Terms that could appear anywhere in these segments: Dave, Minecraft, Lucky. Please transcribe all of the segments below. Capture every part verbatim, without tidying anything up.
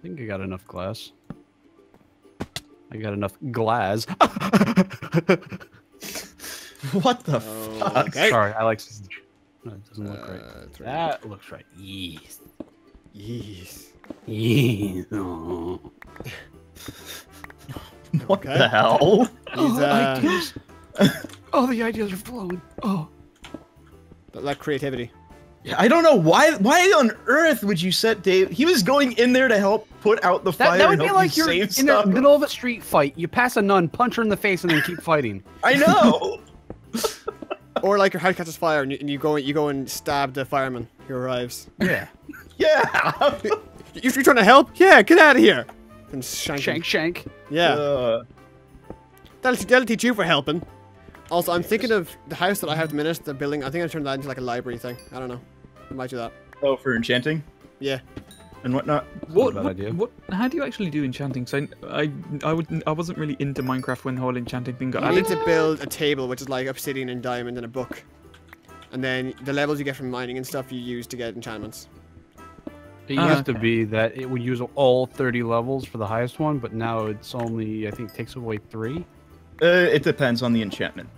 I think I got enough glass. I got enough glass. What the oh, fuck? I... Sorry, I like... No, it doesn't look uh, right. That right. looks right. Yes. Yes. Yes. Oh. What okay. the hell? He's, uh... ideas. Oh, the ideas are flowing. Oh. But like creativity. Yeah, I don't know why. Why on earth would you set Dave? He was going in there to help put out the fire. That, that would and be like you're in stuff. the middle of a street fight. You pass a nun, punch her in the face, and then keep fighting. I know. Or like your head catches fire, and you, and you go you go and stab the fireman who arrives. Yeah. Yeah. You're trying to help? Yeah. Get out of here. And shank. Shank. Him. Shank. Yeah. Uh. That'll, that'll teach you for helping. Also, I'm thinking of the house that I have to finish, the building. I think I turned that into like a library thing. I don't know. I might do that. Oh, for enchanting? Yeah. And whatnot. What, what, idea. what? How do you actually do enchanting? So I, I, would, I wasn't really into Minecraft when the whole enchanting thing got added. You need to build a table, which is like obsidian and diamond and a book. And then the levels you get from mining and stuff you use to get enchantments. It uh, used to be that it would use all thirty levels for the highest one, but now it's only, I think, takes away three. Uh, it depends on the enchantment.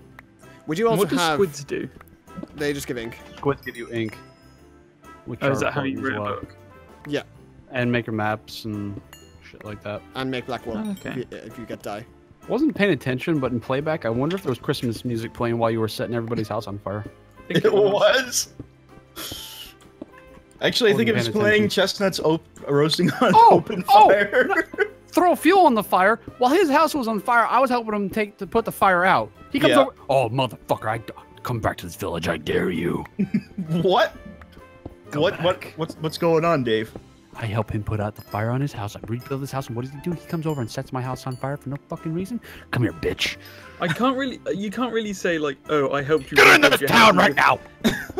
Would you also what do have... squids do? They just give ink. Squids give you ink. Which oh, is that how you read a book? Yeah. And make your maps and shit like that. And make black wool oh, okay. if, you, if you get dye. Wasn't paying attention, but in playback, I wonder if there was Christmas music playing while you were setting everybody's house on fire. It, it was. was. Actually, I think it was playing attention. Chestnuts op roasting on oh, open oh, fire. No. Throw fuel on the fire. While his house was on fire, I was helping him take to put the fire out. He comes yeah. over. Oh, motherfucker! I come back to this village. I dare you. What? Come what? Back. What? What's What's going on, Dave? I help him put out the fire on his house. I rebuild his house, and what does he do? He comes over and sets my house on fire for no fucking reason. Come here, bitch. I can't really. You can't really say like, oh, I helped you. Get into this town right now.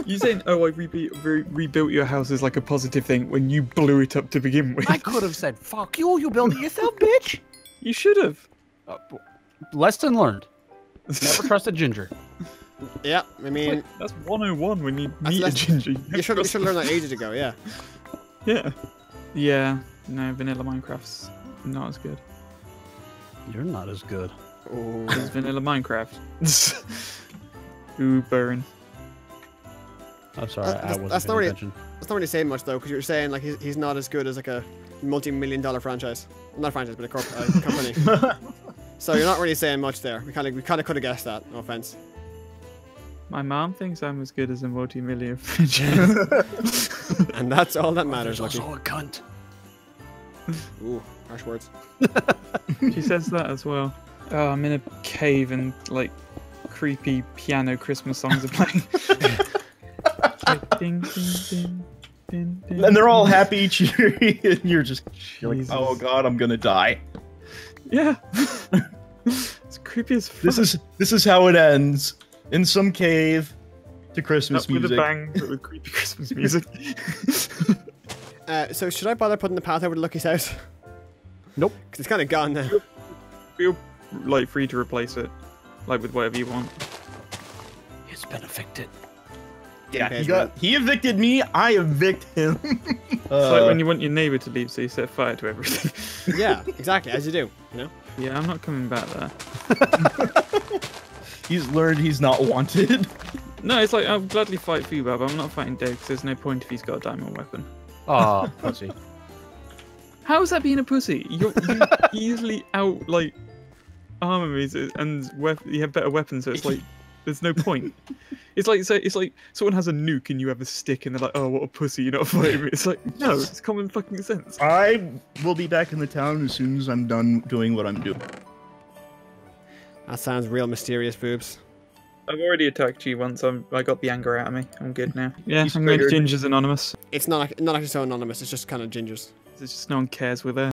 You saying, oh, I rebuilt re rebuilt your house is like a positive thing when you blew it up to begin with. I could have said, fuck you, you built it yourself, bitch. You should have. Uh, lesson learned. Never trust a ginger. Yeah, I mean... Like, that's one oh one when you meet a ginger. You, you should have learned that ages ago, yeah. Yeah. Yeah, no, vanilla Minecraft's not as good. You're not as good. Oh, it's vanilla Minecraft. Ooh, burn. I'm sorry, that's, I wasn't that's not really, attention. That's not really saying much, though, because you're saying like he's, he's not as good as like a multi-million dollar franchise. Not a franchise, but a corp uh, company. So you're not really saying much there. We kind of we kind of could have guessed that. No offense. My mom thinks I'm as good as a multi-million franchise. And that's all that matters. Oh, Lucky. Also a cunt. Ooh, harsh words. She says that as well. Oh, I'm in a cave and like creepy piano Christmas songs are playing. Like, ding, ding, ding, ding, ding, and they're all happy, cheery, and you're just you're like, oh god, I'm gonna die. Yeah. It's creepy as fuck. This is this is how it ends. In some cave to Christmas Not music. With a bang, but with creepy Christmas music. uh, so should I bother putting the path over to Lucky's house? Nope. Because it's kind of gone now. Feel like free to replace it, like with whatever you want. It's been evicted. Yeah, he, got, he evicted me, I evict him. It's uh, like when you want your neighbor to leave, so you set fire to everything. Yeah, exactly, as you do, you know? Yeah, I'm not coming back there. He's learned he's not wanted. No, it's like, I'll gladly fight for you, Bab, I'm not fighting Dave, because there's no point if he's got a diamond weapon. Aw, oh, pussy. How is that being a pussy? You're, you easily out, like, armories and you have better weapons, so it's like... There's no point. It's like so it's like someone has a nuke and you have a stick and they're like, oh, what a pussy, you're not fighting me. It's like, no, it's common fucking sense. I will be back in the town as soon as I'm done doing what I'm doing. That sounds real mysterious, boobs. I've already attacked you once. I'm, I got the anger out of me. I'm good now. Yeah, I'm going to Gingers Anonymous. It's not, not actually so anonymous. It's just kind of Gingers. It's just no one cares with her.